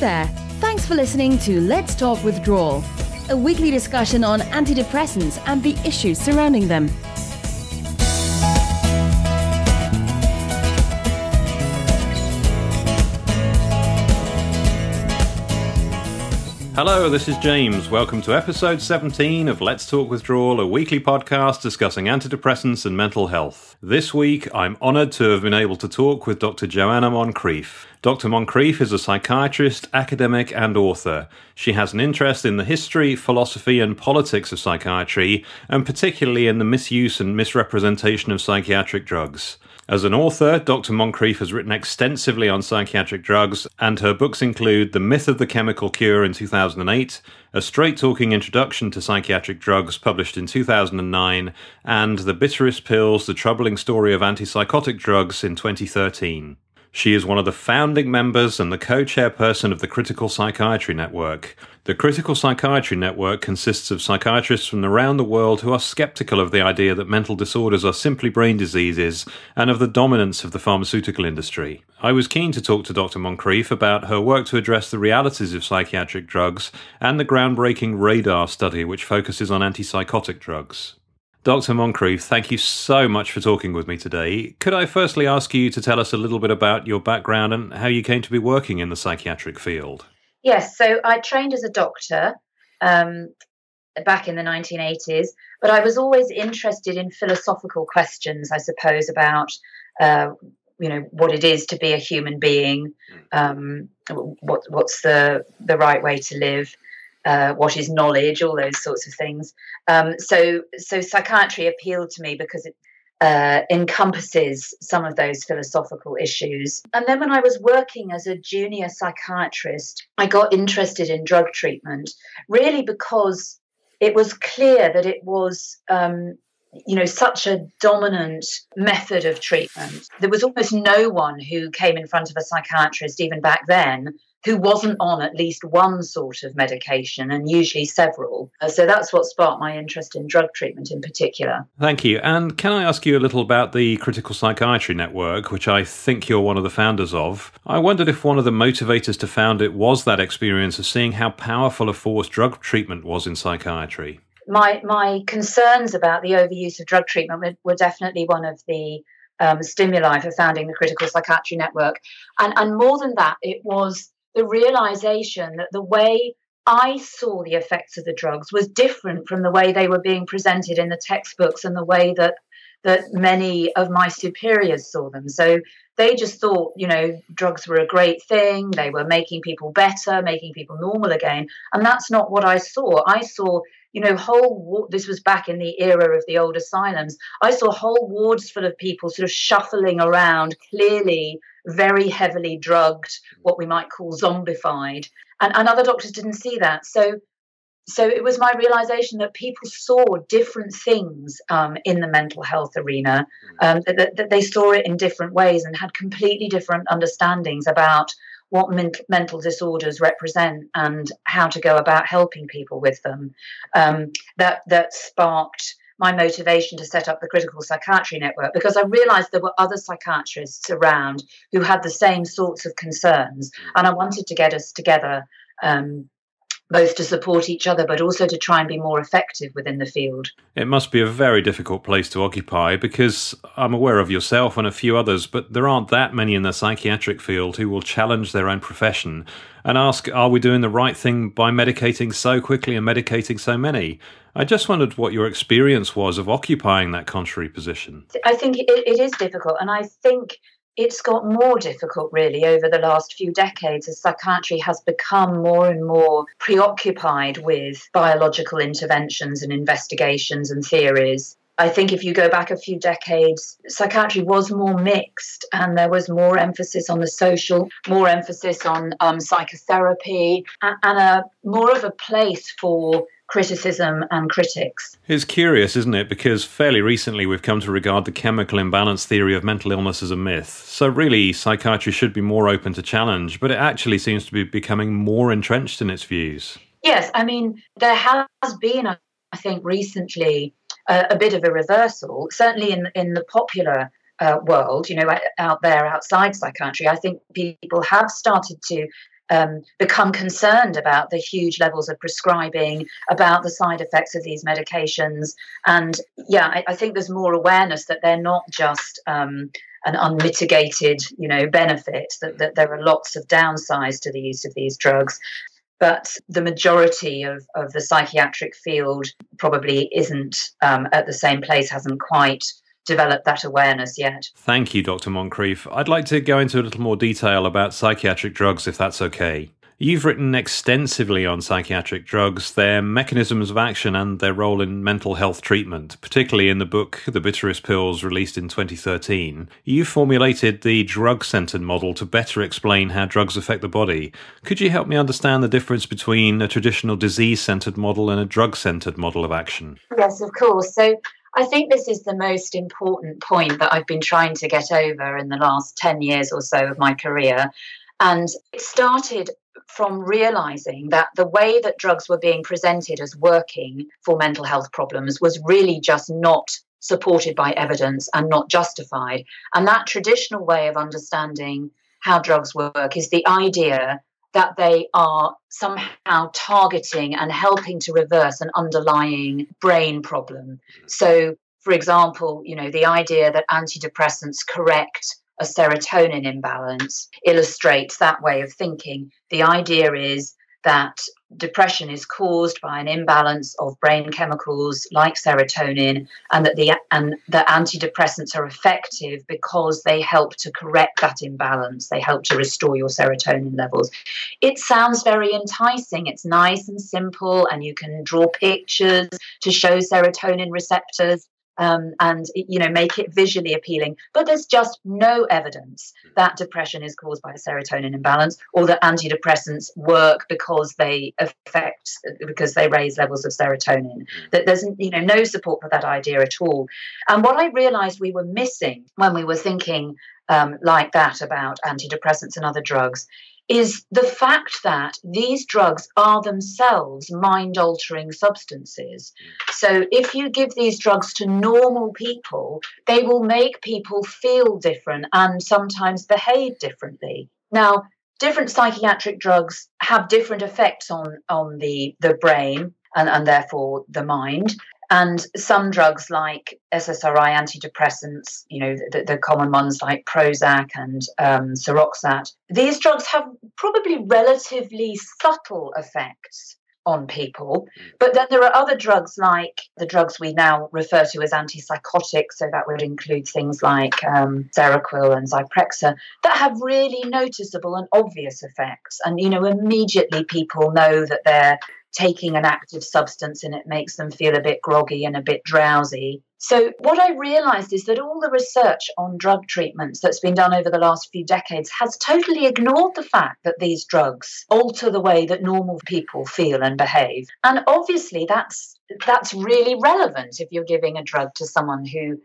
there. Thanks for listening to Let's Talk Withdrawal, a weekly discussion on antidepressants and the issues surrounding them. Hello, this is James. Welcome to episode 17 of Let's Talk Withdrawal, a weekly podcast discussing antidepressants and mental health. This week, I'm honoured to have been able to talk with Dr. Joanna Moncrieff. Dr. Moncrieff is a psychiatrist, academic, and author. She has an interest in the history, philosophy, and politics of psychiatry, and particularly in the misuse and misrepresentation of psychiatric drugs. As an author, Dr. Moncrieff has written extensively on psychiatric drugs, and her books include The Myth of the Chemical Cure in 2008, A Straight-Talking Introduction to Psychiatric Drugs published in 2009, and The Bitterest Pills, The Troubling Story of Antipsychotic Drugs in 2013. She is one of the founding members and the co-chairperson of the Critical Psychiatry Network. The Critical Psychiatry Network consists of psychiatrists from around the world who are sceptical of the idea that mental disorders are simply brain diseases and of the dominance of the pharmaceutical industry. I was keen to talk to Dr. Moncrieff about her work to address the realities of psychiatric drugs and the groundbreaking RADAR study, which focuses on antipsychotic drugs. Dr. Moncrieff, thank you so much for talking with me today. Could I firstly ask you to tell us a little bit about your background and how you came to be working in the psychiatric field? Yes, so I trained as a doctor back in the 1980s, but I was always interested in philosophical questions, I suppose, about what it is to be a human being, what's the right way to live. What is knowledge, all those sorts of things. So psychiatry appealed to me because it encompasses some of those philosophical issues. And then when I was working as a junior psychiatrist, I got interested in drug treatment, really because it was clear that it was such a dominant method of treatment. There was almost no one who came in front of a psychiatrist, even back then, who wasn't on at least one sort of medication, and usually several. So that's what sparked my interest in drug treatment in particular. Thank you. And can I ask you a little about the Critical Psychiatry Network, which I think you're one of the founders of? I wondered if one of the motivators to found it was that experience of seeing how powerful a force drug treatment was in psychiatry. My concerns about the overuse of drug treatment were definitely one of the stimuli for founding the Critical Psychiatry Network. And more than that, it was the realization that the way I saw the effects of the drugs was different from the way they were being presented in the textbooks and the way that many of my superiors saw them. So they just thought, drugs were a great thing. They were making people better, making people normal again. And that's not what I saw. I saw, this was back in the era of the old asylums. I saw whole wards full of people sort of shuffling around, clearly very heavily drugged, what we might call zombified. And other doctors didn't see that. So it was my realization that people saw different things in the mental health arena, that they saw it in different ways and had completely different understandings about what mental disorders represent and how to go about helping people with them. That sparked my motivation to set up the Critical Psychiatry Network, because I realised there were other psychiatrists around who had the same sorts of concerns, and I wanted to get us together both to support each other, but also to try and be more effective within the field. It must be a very difficult place to occupy, because I'm aware of yourself and a few others, but there aren't that many in the psychiatric field who will challenge their own profession and ask, are we doing the right thing by medicating so quickly and medicating so many? I just wondered what your experience was of occupying that contrary position. I think it is difficult, and I think it's got more difficult, really, over the last few decades as psychiatry has become more and more preoccupied with biological interventions and investigations and theories. I think if you go back a few decades, psychiatry was more mixed, and there was more emphasis on the social, more emphasis on psychotherapy, and more of a place for criticism and critics. It's curious, isn't it? Because fairly recently we've come to regard the chemical imbalance theory of mental illness as a myth. So really, psychiatry should be more open to challenge, but it actually seems to be becoming more entrenched in its views. Yes, I mean, there has been, I think, recently a bit of a reversal, certainly in the popular world, out there outside psychiatry. I think people have started to become concerned about the huge levels of prescribing, about the side effects of these medications. And yeah, I think there's more awareness that they're not just an unmitigated, benefit, that there are lots of downsides to the use of these drugs. But the majority of the psychiatric field probably isn't at the same place, hasn't quite develop that awareness yet. Thank you, Dr. Moncrieff. I'd like to go into a little more detail about psychiatric drugs, if that's okay. You've written extensively on psychiatric drugs, their mechanisms of action and their role in mental health treatment, particularly in the book The Bitterest Pills, released in 2013. You formulated the drug-centered model to better explain how drugs affect the body. Could you help me understand the difference between a traditional disease-centered model and a drug-centered model of action? Yes, of course. So I think this is the most important point that I've been trying to get over in the last 10 years or so of my career. And it started from realizing that the way that drugs were being presented as working for mental health problems was really just not supported by evidence and not justified. And that traditional way of understanding how drugs work is the idea that they are somehow targeting and helping to reverse an underlying brain problem. So, for example, the idea that antidepressants correct a serotonin imbalance illustrates that way of thinking. The idea is that depression is caused by an imbalance of brain chemicals like serotonin, and that antidepressants are effective because they help to correct that imbalance. They help to restore your serotonin levels. It sounds very enticing. It's nice and simple, and you can draw pictures to show serotonin receptors. And make it visually appealing. But there's just no evidence that depression is caused by a serotonin imbalance, or that antidepressants work because they raise levels of serotonin. That there's no support for that idea at all. And what I realized we were missing when we were thinking like that about antidepressants and other drugs is the fact that these drugs are themselves mind-altering substances. So if you give these drugs to normal people, they will make people feel different and sometimes behave differently. Now, different psychiatric drugs have different effects on the brain and therefore the mind. And some drugs like SSRI antidepressants, the common ones like Prozac and Seroxat, these drugs have probably relatively subtle effects on people. But then there are other drugs like the drugs we now refer to as antipsychotics, so that would include things like Seroquel and Zyprexa, that have really noticeable and obvious effects. And, immediately people know that they're taking an active substance and it makes them feel a bit groggy and a bit drowsy. So what I realized is that all the research on drug treatments that's been done over the last few decades has totally ignored the fact that these drugs alter the way that normal people feel and behave. And obviously that's really relevant if you're giving a drug to someone who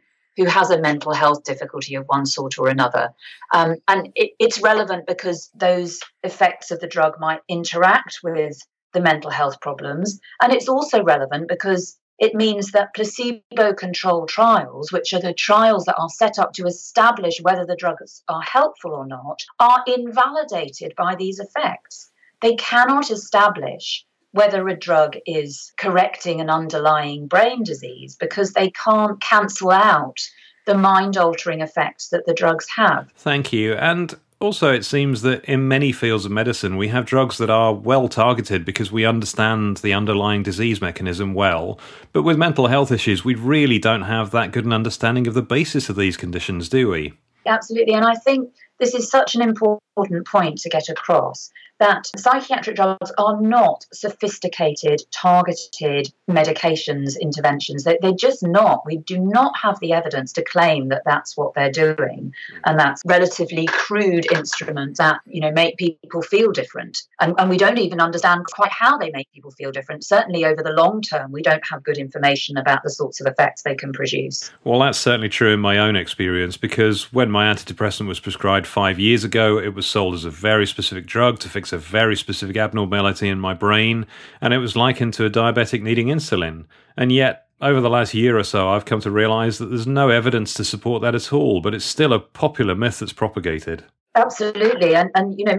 has a mental health difficulty of one sort or another. And it's relevant because those effects of the drug might interact with the mental health problems. And it's also relevant because it means that placebo-controlled trials, which are the trials that are set up to establish whether the drugs are helpful or not, are invalidated by these effects. They cannot establish whether a drug is correcting an underlying brain disease because they can't cancel out the mind-altering effects that the drugs have. Thank you. And also, it seems that in many fields of medicine, we have drugs that are well targeted because we understand the underlying disease mechanism well. But with mental health issues, we really don't have that good an understanding of the basis of these conditions, do we? Absolutely. And I think this is such an important point to get across, that psychiatric drugs are not sophisticated, targeted medications, interventions. They're just not. We do not have the evidence to claim that that's what they're doing. And that's relatively crude instruments that, make people feel different. And we don't even understand quite how they make people feel different. Certainly over the long term, we don't have good information about the sorts of effects they can produce. Well, that's certainly true in my own experience, because when my antidepressant was prescribed 5 years ago, it was sold as a very specific drug to fix a very specific abnormality in my brain, and it was likened to a diabetic needing insulin. And yet, over the last year or so, I've come to realise that there's no evidence to support that at all, but it's still a popular myth that's propagated. Absolutely. And you know,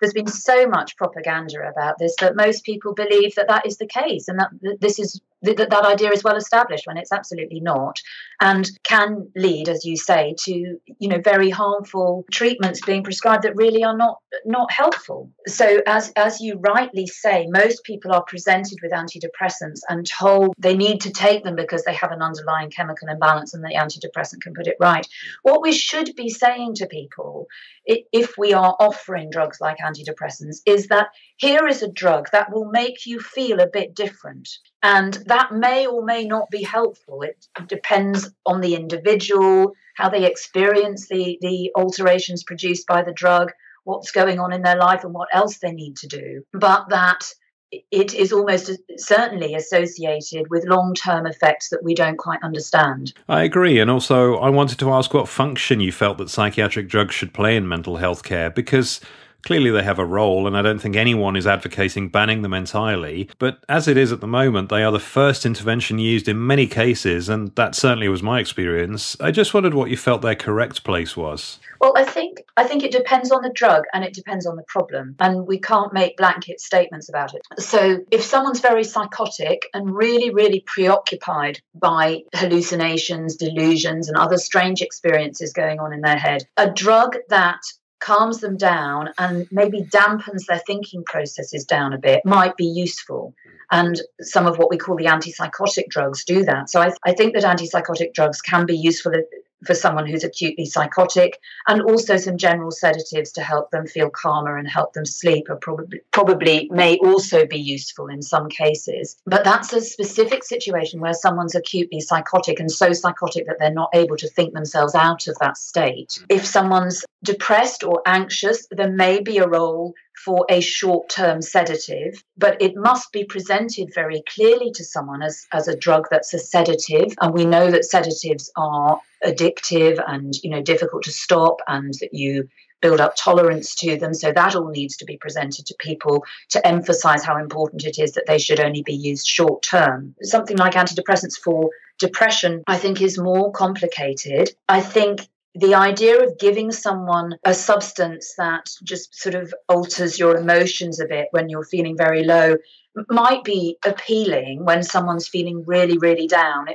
there's been so much propaganda about this that most people believe that that is the case, and that this is that idea is well established, when it's absolutely not, and can lead, as you say, to, you know, very harmful treatments being prescribed that really are not helpful. So as you rightly say, most people are presented with antidepressants and told they need to take them because they have an underlying chemical imbalance and the antidepressant can put it right. What we should be saying to people, if we are offering drugs like antidepressants, is that here is a drug that will make you feel a bit different. And that may or may not be helpful. It depends on the individual, how they experience the alterations produced by the drug, what's going on in their life and what else they need to do. But that it is almost certainly associated with long-term effects that we don't quite understand. I agree. And also, I wanted to ask what function you felt that psychiatric drugs should play in mental health care, because clearly they have a role, and I don't think anyone is advocating banning them entirely. But as it is at the moment, they are the first intervention used in many cases, and that certainly was my experience. I just wondered what you felt their correct place was. Well, I think it depends on the drug and it depends on the problem, and we can't make blanket statements about it. So if someone's very psychotic and really, really preoccupied by hallucinations, delusions, and other strange experiences going on in their head, a drug that calms them down and maybe dampens their thinking processes down a bit might be useful. And some of what we call the antipsychotic drugs do that. So I think that antipsychotic drugs can be useful for someone who's acutely psychotic, and also some general sedatives to help them feel calmer and help them sleep are probably may also be useful in some cases. But that's a specific situation where someone's acutely psychotic, and so psychotic that they're not able to think themselves out of that state. If someone's depressed or anxious, there may be a role for a short-term sedative, but it must be presented very clearly to someone as a drug that's a sedative. And we know that sedatives are addictive and, you know, difficult to stop, and that you build up tolerance to them. So that all needs to be presented to people to emphasize how important it is that they should only be used short term. Something like antidepressants for depression, I think, is more complicated. I think the idea of giving someone a substance that just sort of alters your emotions a bit when you're feeling very low might be appealing when someone's feeling really, really down.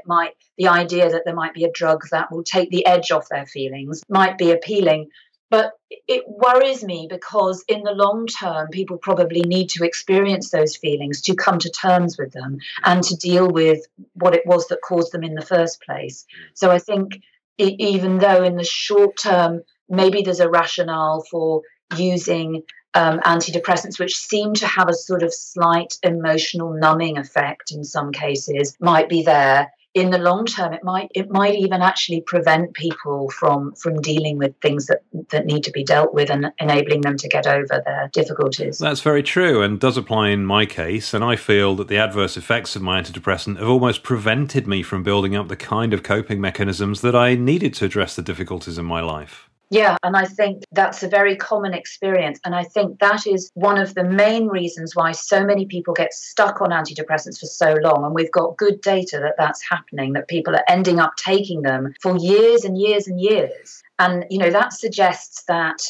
The idea that there might be a drug that will take the edge off their feelings might be appealing. But it worries me, because in the long term, people probably need to experience those feelings to come to terms with them and to deal with what it was that caused them in the first place. So I think, even though in the short term, maybe there's a rationale for using antidepressants, which seem to have a sort of slight emotional numbing effect in some cases, might be there. In the long term, it might even actually prevent people from dealing with things that need to be dealt with, and enabling them to get over their difficulties. That's very true, and does apply in my case. And I feel that the adverse effects of my antidepressant have almost prevented me from building up the kind of coping mechanisms that I needed to address the difficulties in my life. Yeah, and I think that's a very common experience. And I think that is one of the main reasons why so many people get stuck on antidepressants for so long. And we've got good data that that's happening, that people are ending up taking them for years and years and years. And, you know, that suggests that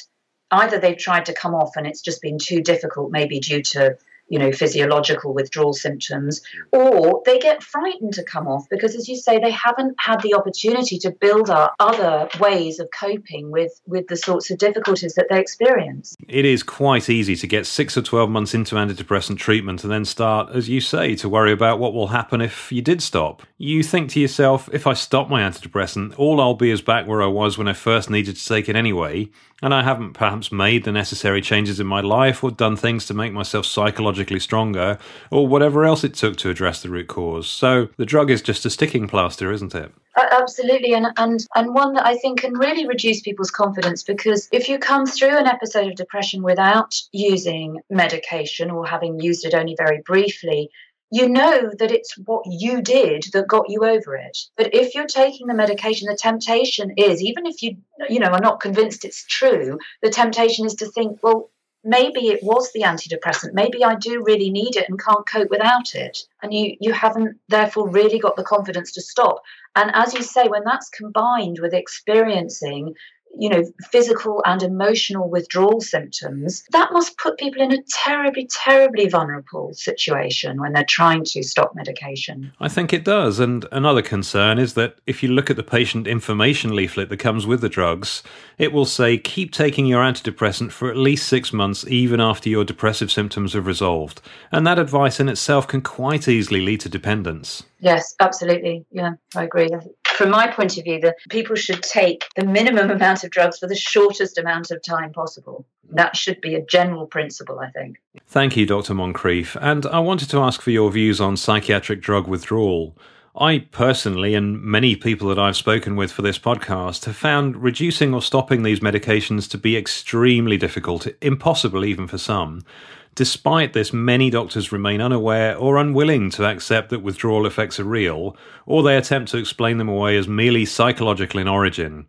either they've tried to come off and it's just been too difficult, maybe due to, you know, physiological withdrawal symptoms, or they get frightened to come off because, as you say, they haven't had the opportunity to build up other ways of coping with the sorts of difficulties that they experience. It is quite easy to get 6 or 12 months into antidepressant treatment and then start, as you say, to worry about what will happen if you did stop. You think to yourself, if I stop my antidepressant, all I'll be is back where I was when I first needed to take it anyway, and I haven't perhaps made the necessary changes in my life or done things to make myself psychologically stronger, or whatever else it took to address the root cause. So the drug is just a sticking plaster, isn't it? Absolutely, and one that I think can really reduce people's confidence, because if you come through an episode of depression without using medication or having used it only very briefly, you know that it's what you did that got you over it. But if you're taking the medication, the temptation is, even if you know, are not convinced it's true, the temptation is to think, well, maybe it was the antidepressant. Maybe I do really need it and can't cope without it. And you haven't, therefore, really got the confidence to stop. And as you say, when that's combined with experiencing you know, physical and emotional withdrawal symptoms, that must put people in a terribly, terribly vulnerable situation when they're trying to stop medication. I think it does. And another concern is that if you look at the patient information leaflet that comes with the drugs, it will say, keep taking your antidepressant for at least 6 months, even after your depressive symptoms have resolved. And that advice in itself can quite easily lead to dependence. Yes, absolutely. Yeah, I agree. From my point of view, that people should take the minimum amount of drugs for the shortest amount of time possible. That should be a general principle, I think. Thank you, Dr. Moncrieff. And I wanted to ask for your views on psychiatric drug withdrawal. I personally, and many people that I've spoken with for this podcast, have found reducing or stopping these medications to be extremely difficult, impossible even for some. Despite this, many doctors remain unaware or unwilling to accept that withdrawal effects are real, or they attempt to explain them away as merely psychological in origin.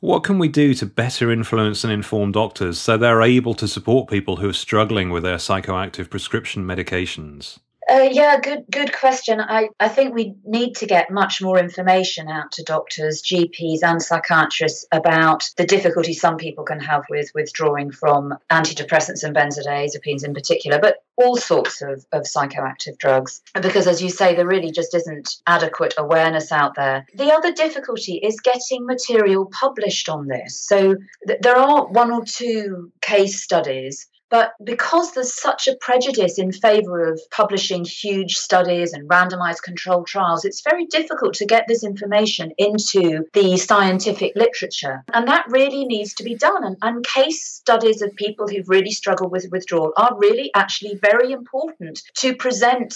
What can we do to better influence and inform doctors so they're able to support people who are struggling with their psychoactive prescription medications? Good question. I think we need to get much more information out to doctors, GPs and psychiatrists about the difficulty some people can have with withdrawing from antidepressants and benzodiazepines in particular, but all sorts of psychoactive drugs. Because, as you say, there really just isn't adequate awareness out there. The other difficulty is getting material published on this. So there are one or two case studies. But because there's such a prejudice in favour of publishing huge studies and randomised controlled trials, it's very difficult to get this information into the scientific literature. And that really needs to be done. And case studies of people who've really struggled with withdrawal are really actually very important to present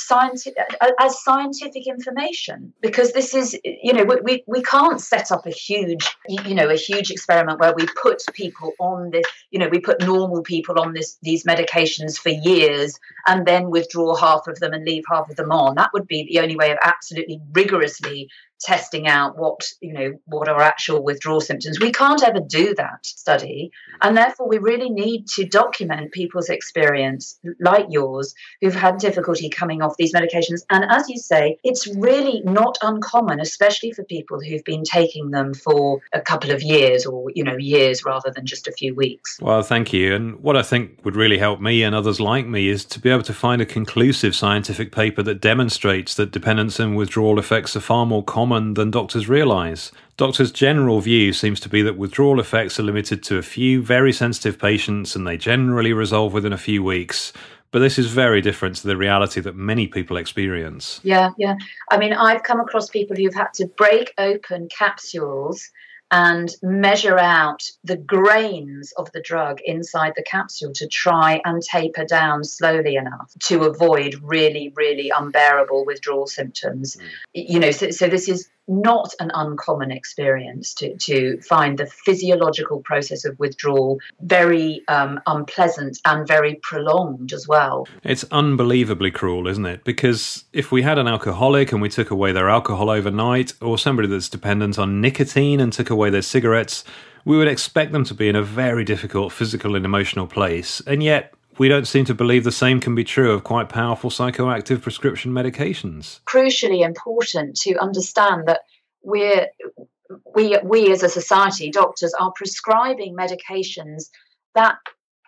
as scientific information. Because this is, you know, we can't set up a huge experiment where we put people on this, you know, we put normal people on these medications for years and then withdraw half of them and leave half of them on. That would be the only way of absolutely rigorously testing out what are actual withdrawal symptoms. We can't ever do that study, and therefore we really need to document people's experience like yours who've had difficulty coming off these medications. And as you say, it's really not uncommon, especially for people who've been taking them for a couple of years or years rather than just a few weeks. Well, thank you. And what I think would really help me and others like me is to be able to find a conclusive scientific paper that demonstrates that dependence and withdrawal effects are far more common than doctors realise. Doctors' general view seems to be that withdrawal effects are limited to a few very sensitive patients and they generally resolve within a few weeks. But this is very different to the reality that many people experience. Yeah. I mean, I've come across people who've had to break open capsules and measure out the grains of the drug inside the capsule to try and taper down slowly enough to avoid really, really unbearable withdrawal symptoms. Mm. So this is not an uncommon experience to find the physiological process of withdrawal very unpleasant and very prolonged as well. It's unbelievably cruel, isn't it? Because if we had an alcoholic and we took away their alcohol overnight, or somebody that's dependent on nicotine and took away their cigarettes, we would expect them to be in a very difficult physical and emotional place. And yet, we don't seem to believe the same can be true of quite powerful psychoactive prescription medications. Crucially important to understand that we as a society, doctors, are prescribing medications that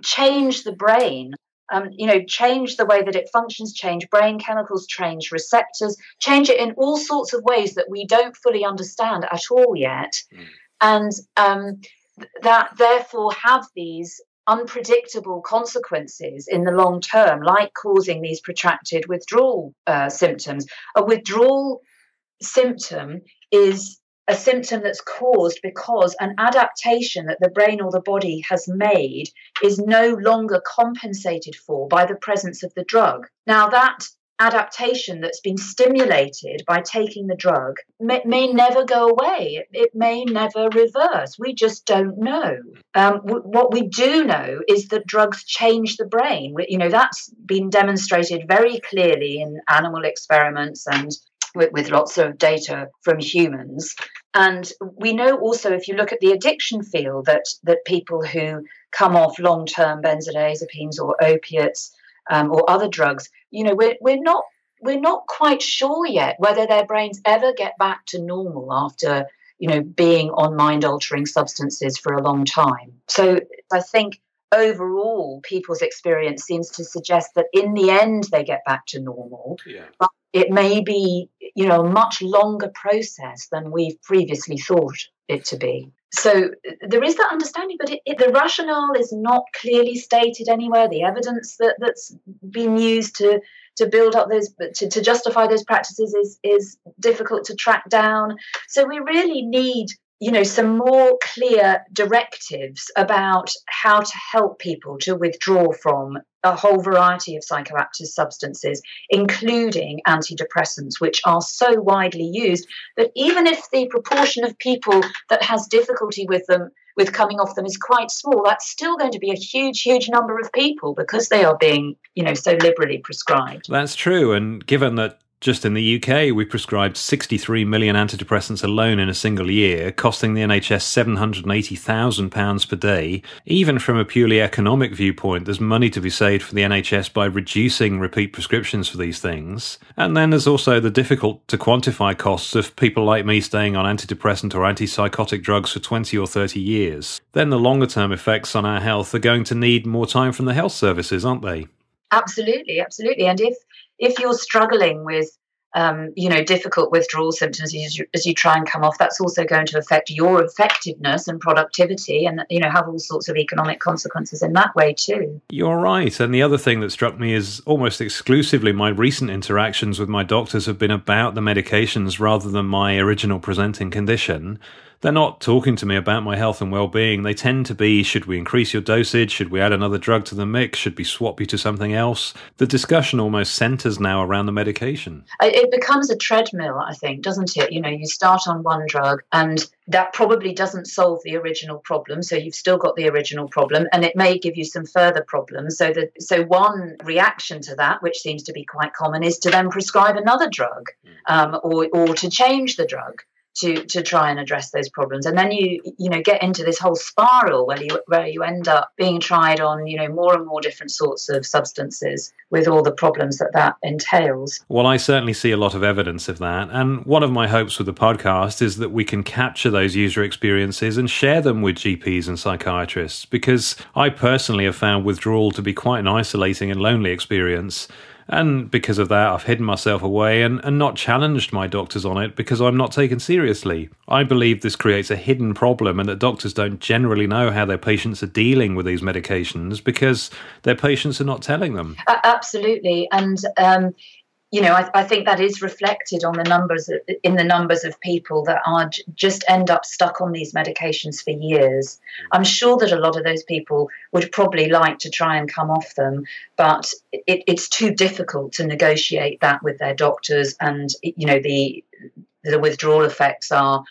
change the brain, change the way that it functions, change brain chemicals, change receptors, change it in all sorts of ways that we don't fully understand at all yet. Mm. And that therefore have these unpredictable consequences in the long term, like causing these protracted withdrawal symptoms. A withdrawal symptom is a symptom that's caused because an adaptation that the brain or the body has made is no longer compensated for by the presence of the drug. Now, that adaptation that's been stimulated by taking the drug may never go away. It may never reverse. We just don't know. What we do know is that drugs change the brain. That's been demonstrated very clearly in animal experiments and with lots of data from humans. And we know also, if you look at the addiction field, that people who come off long-term benzodiazepines or opiates or other drugs, we're not quite sure yet whether their brains ever get back to normal after you know, being on mind-altering substances for a long time. So I think overall people's experience seems to suggest that in the end they get back to normal, but it may be, you know, a much longer process than we've previously thought it to be. So there is that understanding, but the rationale is not clearly stated anywhere. The evidence that's been used to build up those, to justify those practices is difficult to track down. So we really need, you know, some more clear directives about how to help people to withdraw from a whole variety of psychoactive substances, including antidepressants, which are so widely used. But even if the proportion of people that has difficulty with them, with coming off them, is quite small, that's still going to be a huge, huge number of people because they are being, you know, so liberally prescribed. That's true. And given that just in the UK, we prescribed 63 million antidepressants alone in a single year, costing the NHS £780,000 per day. Even from a purely economic viewpoint, there's money to be saved for the NHS by reducing repeat prescriptions for these things. And then there's also the difficult to quantify costs of people like me staying on antidepressant or antipsychotic drugs for 20 or 30 years. Then the longer term effects on our health are going to need more time from the health services, aren't they? Absolutely, absolutely. And if you're struggling with, you know, difficult withdrawal symptoms as you try and come off, that's also going to affect your effectiveness and productivity and, you know, have all sorts of economic consequences in that way too. You're right. And the other thing that struck me is almost exclusively my recent interactions with my doctors have been about the medications rather than my original presenting condition. They're not talking to me about my health and well-being. They tend to be, should we increase your dosage? Should we add another drug to the mix? Should we swap you to something else? The discussion almost centres now around the medication. It becomes a treadmill, I think, doesn't it? You know, you start on one drug and that probably doesn't solve the original problem. So you've still got the original problem and it may give you some further problems. So one reaction to that, which seems to be quite common, is to then prescribe another drug or to change the drug to try and address those problems. And then you know, get into this whole spiral where you end up being tried on, you know, more and more different sorts of substances with all the problems that entails. Well, I certainly see a lot of evidence of that. And one of my hopes with the podcast is that we can capture those user experiences and share them with GPs and psychiatrists, because I personally have found withdrawal to be quite an isolating and lonely experience. And because of that, I've hidden myself away and not challenged my doctors on it because I'm not taken seriously. I believe this creates a hidden problem and that doctors don't generally know how their patients are dealing with these medications because their patients are not telling them. Absolutely. And, you know, I think that is reflected on the numbers of people that are just end up stuck on these medications for years. I'm sure that a lot of those people would probably like to try and come off them, but it's too difficult to negotiate that with their doctors, and you know the withdrawal effects are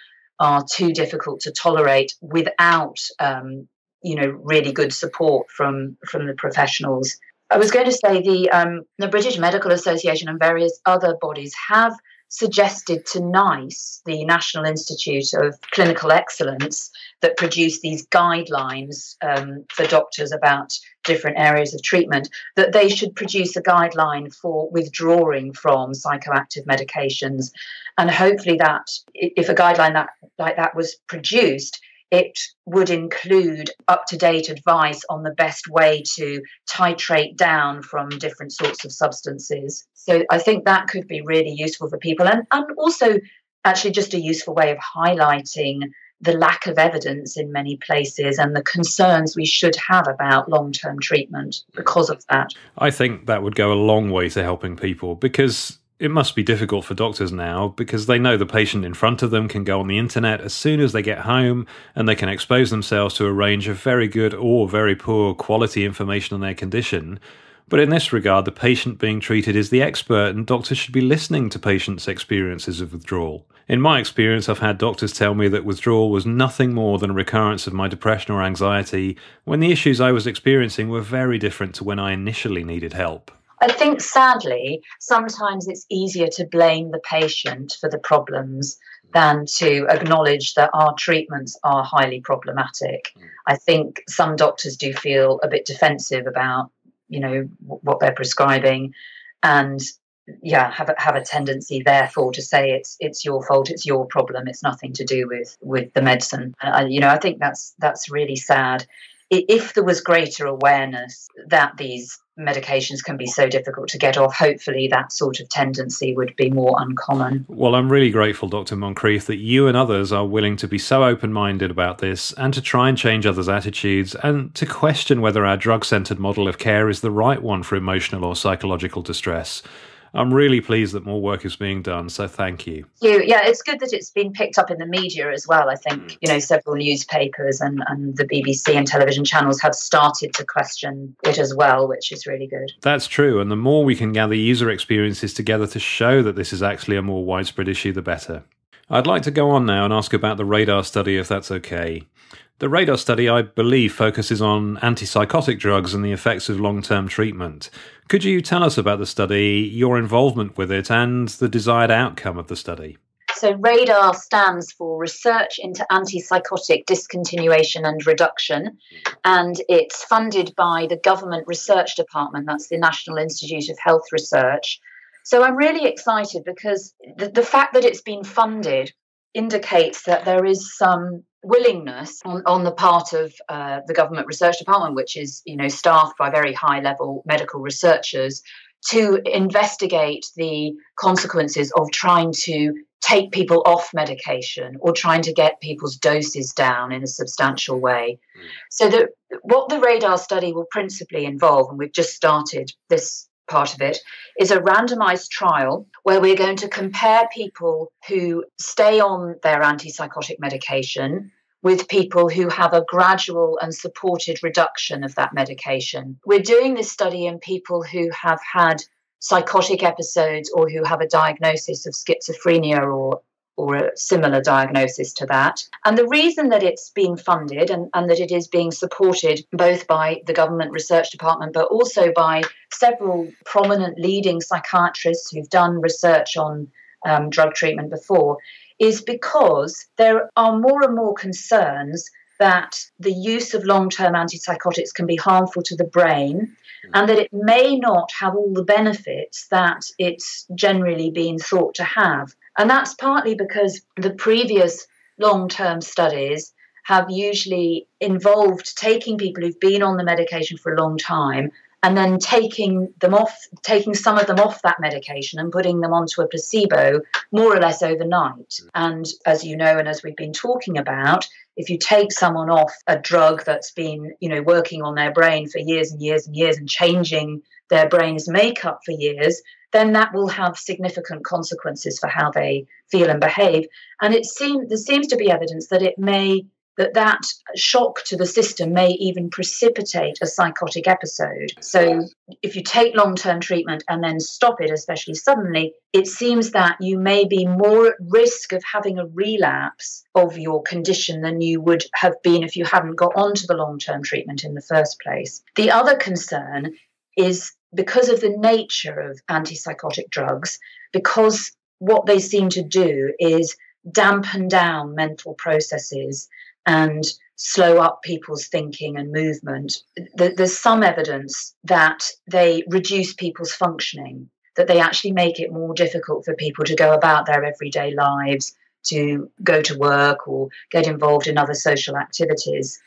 too difficult to tolerate without you know, really good support from the professionals. I was going to say the British Medical Association and various other bodies have suggested to NICE, the National Institute of Clinical Excellence, that produce these guidelines for doctors about different areas of treatment, that they should produce a guideline for withdrawing from psychoactive medications. And hopefully that, if a guideline like that was produced, it would include up-to-date advice on the best way to titrate down from different sorts of substances. So I think that could be really useful for people, and also actually just a useful way of highlighting the lack of evidence in many places and the concerns we should have about long-term treatment because of that. I think that would go a long way to helping people, because it must be difficult for doctors now because they know the patient in front of them can go on the internet as soon as they get home and they can expose themselves to a range of very good or very poor quality information on their condition. But in this regard, the patient being treated is the expert, and doctors should be listening to patients' experiences of withdrawal. In my experience, I've had doctors tell me that withdrawal was nothing more than a recurrence of my depression or anxiety when the issues I was experiencing were very different to when I initially needed help. I think, sadly, sometimes it's easier to blame the patient for the problems than to acknowledge that our treatments are highly problematic. I think some doctors do feel a bit defensive about, you know, what they're prescribing, and have a tendency, therefore, to say it's your fault, it's your problem, it's nothing to do with the medicine. I think that's really sad. If there was greater awareness that these medications can be so difficult to get off, hopefully that sort of tendency would be more uncommon. Well, I'm really grateful, Dr. Moncrieff, that you and others are willing to be so open-minded about this and to try and change others' attitudes and to question whether our drug-centered model of care is the right one for emotional or psychological distress. I'm really pleased that more work is being done, so thank you. Yeah, it's good that it's been picked up in the media as well. I think, several newspapers and the BBC and television channels have started to question it as well, which is really good. That's true, and the more we can gather user experiences together to show that this is actually a more widespread issue, the better. I'd like to go on now and ask about the RADAR study, if that's okay. The RADAR study, I believe, focuses on antipsychotic drugs and the effects of long-term treatment. Could you tell us about the study, your involvement with it, and the desired outcome of the study? So RADAR stands for Research into Antipsychotic Discontinuation and Reduction, and it's funded by the Government Research Department, that's the National Institute of Health Research. So I'm really excited because the fact that it's been funded indicates that there is some willingness on the part of the Government Research Department, which is staffed by very high-level medical researchers, to investigate the consequences of trying to take people off medication or trying to get people's doses down in a substantial way. So what the RADAR study will principally involve, and we've just started this part of it, is a randomized trial where we're going to compare people who stay on their antipsychotic medication with people who have a gradual and supported reduction of that medication. We're doing this study in people who have had psychotic episodes or who have a diagnosis of schizophrenia or a similar diagnosis to that. And the reason that it's being funded and that it is being supported both by the Government Research Department but also by several prominent leading psychiatrists who've done research on drug treatment before is because there are more and more concerns that the use of long-term antipsychotics can be harmful to the brain and that it may not have all the benefits that it's generally been thought to have. And that's partly because the previous long-term studies have usually involved taking people who've been on the medication for a long time and then taking some of them off that medication and putting them onto a placebo more or less overnight. And as you know, and as we've been talking about, if you take someone off a drug that's been, working on their brain for years and years and years and changing their brain's makeup for years, then that will have significant consequences for how they feel and behave. And there seems to be evidence that that shock to the system may even precipitate a psychotic episode. So if you take long-term treatment and then stop it, especially suddenly, it seems that you may be more at risk of having a relapse of your condition than you would have been if you hadn't got onto the long-term treatment in the first place. The other concern is because of the nature of antipsychotic drugs, because what they seem to do is dampen down mental processes and slow up people's thinking and movement. There's some evidence that they reduce people's functioning, that they actually make it more difficult for people to go about their everyday lives, to go to work or get involved in other social activities.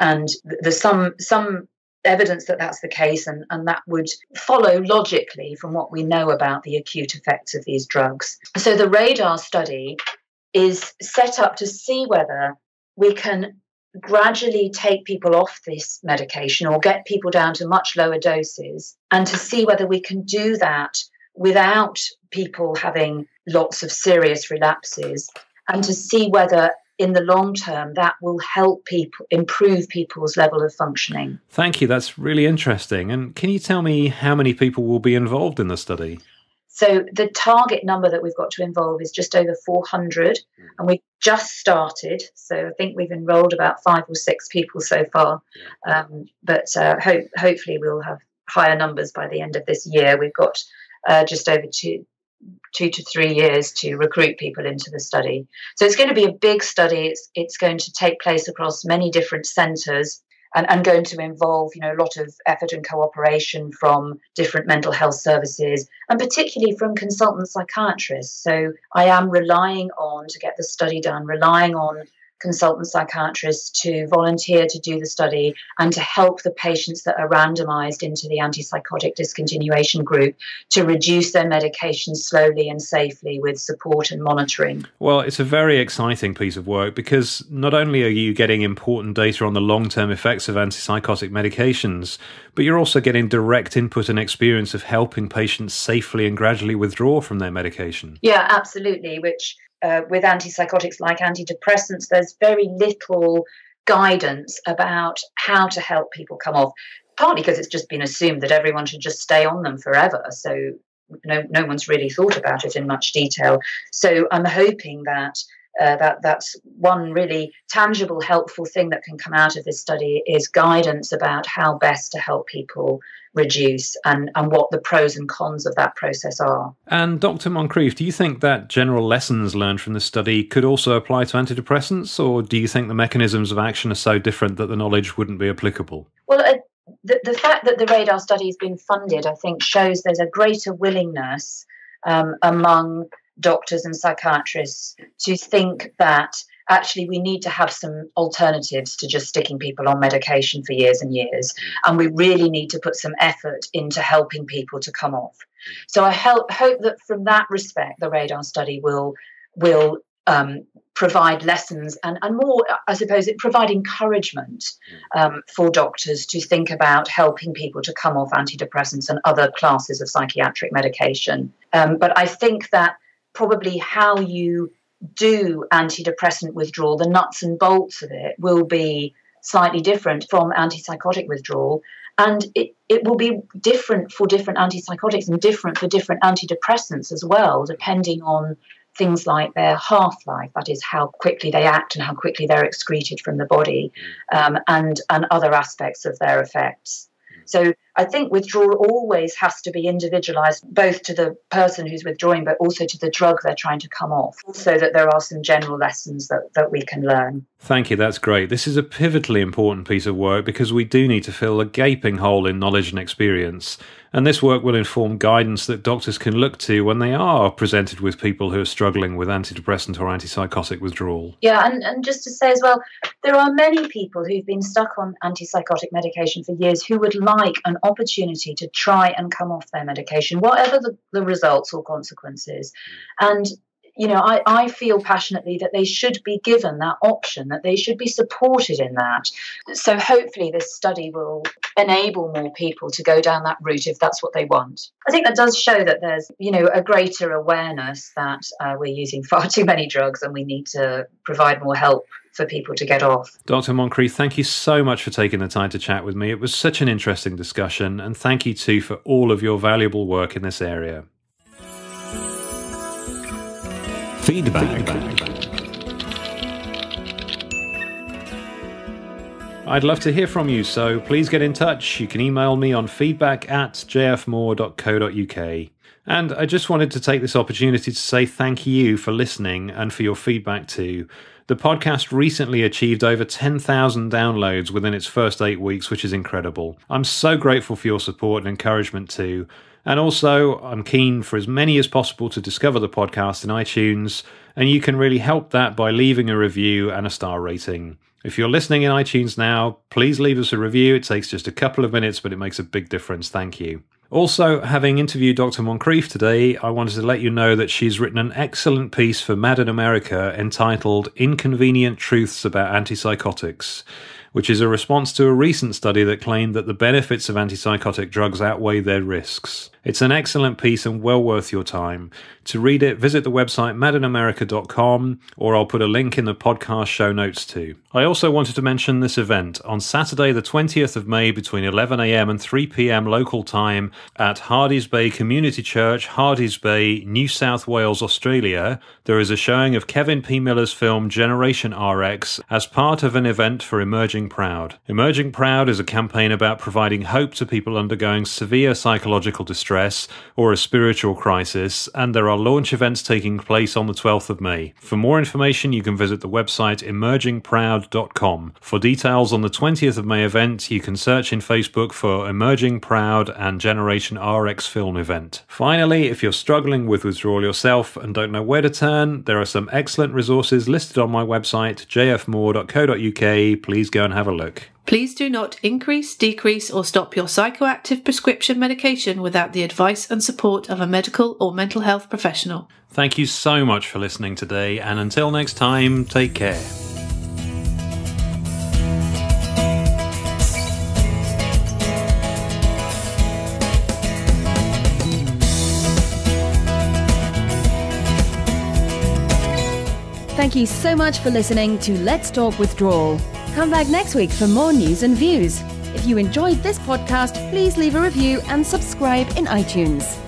And there's some evidence that that's the case, and that would follow logically from what we know about the acute effects of these drugs. So the RADAR study is set up to see whether we can gradually take people off this medication or get people down to much lower doses, and to see whether we can do that without people having lots of serious relapses, and to see whether in the long term that will help people improve people's level of functioning. Thank you. That's really interesting. And can you tell me how many people will be involved in the study? So the target number that we've got to involve is just over 400, and we've just started. So I think we've enrolled about 5 or 6 people so far, hopefully we'll have higher numbers by the end of this year. We've got just over 2 to 3 years to recruit people into the study. So it's going to be a big study. It's going to take place across many different centres. and going to involve, you know, a lot of effort and cooperation from different mental health services, and particularly from consultant psychiatrists. So I am relying on, to get the study done, relying on consultant psychiatrists to volunteer to do the study and to help the patients that are randomized into the antipsychotic discontinuation group to reduce their medication slowly and safely with support and monitoring. Well, it's a very exciting piece of work, because not only are you getting important data on the long-term effects of antipsychotic medications, but you're also getting direct input and experience of helping patients safely and gradually withdraw from their medication. Yeah, absolutely, which with antipsychotics like antidepressants, there's very little guidance about how to help people come off, partly because it's just been assumed that everyone should just stay on them forever. So no one's really thought about it in much detail. So I'm hoping that that's one really tangible, helpful thing that can come out of this study is guidance about how best to help people reduce and what the pros and cons of that process are. And Dr. Moncrieff, do you think that general lessons learned from the study could also apply to antidepressants, or do you think the mechanisms of action are so different that the knowledge wouldn't be applicable? Well, the fact that the RADAR study has been funded, I think, shows there's a greater willingness among doctors and psychiatrists to think that actually we need to have some alternatives to just sticking people on medication for years and years, and we really need to put some effort into helping people to come off. So I hope that from that respect the RADAR study will provide lessons and more, I suppose, it provide encouragement for doctors to think about helping people to come off antidepressants and other classes of psychiatric medication. But I think that probably how you do antidepressant withdrawal, the nuts and bolts of it, will be slightly different from antipsychotic withdrawal. And it will be different for different antipsychotics and different for different antidepressants as well, depending on things like their half-life, that is how quickly they act and how quickly they're excreted from the body, and other aspects of their effects. So I think withdrawal always has to be individualized, both to the person who's withdrawing, but also to the drug they're trying to come off, so that there are some general lessons that we can learn. Thank you. That's great. This is a pivotally important piece of work, because we do need to fill a gaping hole in knowledge and experience. And this work will inform guidance that doctors can look to when they are presented with people who are struggling with antidepressant or antipsychotic withdrawal. Yeah, and just to say as well, there are many people who've been stuck on antipsychotic medication for years who would like an opportunity to try and come off their medication, whatever the results or consequences. And, you know, I feel passionately that they should be given that option, that they should be supported in that. So hopefully this study will enable more people to go down that route if that's what they want. I think that does show that there's, you know, a greater awareness that we're using far too many drugs and we need to provide more help for people to get off. Dr. Moncrieff, thank you so much for taking the time to chat with me. It was such an interesting discussion, and thank you too for all of your valuable work in this area. Feedback. I'd love to hear from you, so please get in touch. You can email me on feedback@jfmoore.co.uk. And I just wanted to take this opportunity to say thank you for listening and for your feedback too. The podcast recently achieved over 10,000 downloads within its first 8 weeks, which is incredible. I'm so grateful for your support and encouragement too. And also, I'm keen for as many as possible to discover the podcast in iTunes, and you can really help that by leaving a review and a star rating. If you're listening in iTunes now, please leave us a review. It takes just a couple of minutes, but it makes a big difference. Thank you. Also, having interviewed Dr. Moncrieff today, I wanted to let you know that she's written an excellent piece for Mad in America entitled Inconvenient Truths About Antipsychotics, which is a response to a recent study that claimed that the benefits of antipsychotic drugs outweigh their risks. It's an excellent piece and well worth your time. To read it, visit the website madinamerica.com, or I'll put a link in the podcast show notes too. I also wanted to mention this event on Saturday the 20th of May between 11 a.m. and 3 p.m. local time at Hardys Bay Community Church, Hardys Bay, New South Wales, Australia. There is a showing of Kevin P. Miller's film Generation RX as part of an event for Emerging Emerging Proud. Emerging Proud is a campaign about providing hope to people undergoing severe psychological distress or a spiritual crisis, and there are launch events taking place on the 12th of May. For more information, you can visit the website emergingproud.com. For details on the 20th of May event, you can search in Facebook for Emerging Proud and Generation RX film event. Finally, if you're struggling with withdrawal yourself and don't know where to turn, there are some excellent resources listed on my website, jfmoore.co.uk. Please go and have a look. Please do not increase, decrease, or stop your psychoactive prescription medication without the advice and support of a medical or mental health professional. Thank you so much for listening today, and until next time, take care. Thank you so much for listening to Let's Talk Withdrawal. Come back next week for more news and views. If you enjoyed this podcast, please leave a review and subscribe in iTunes.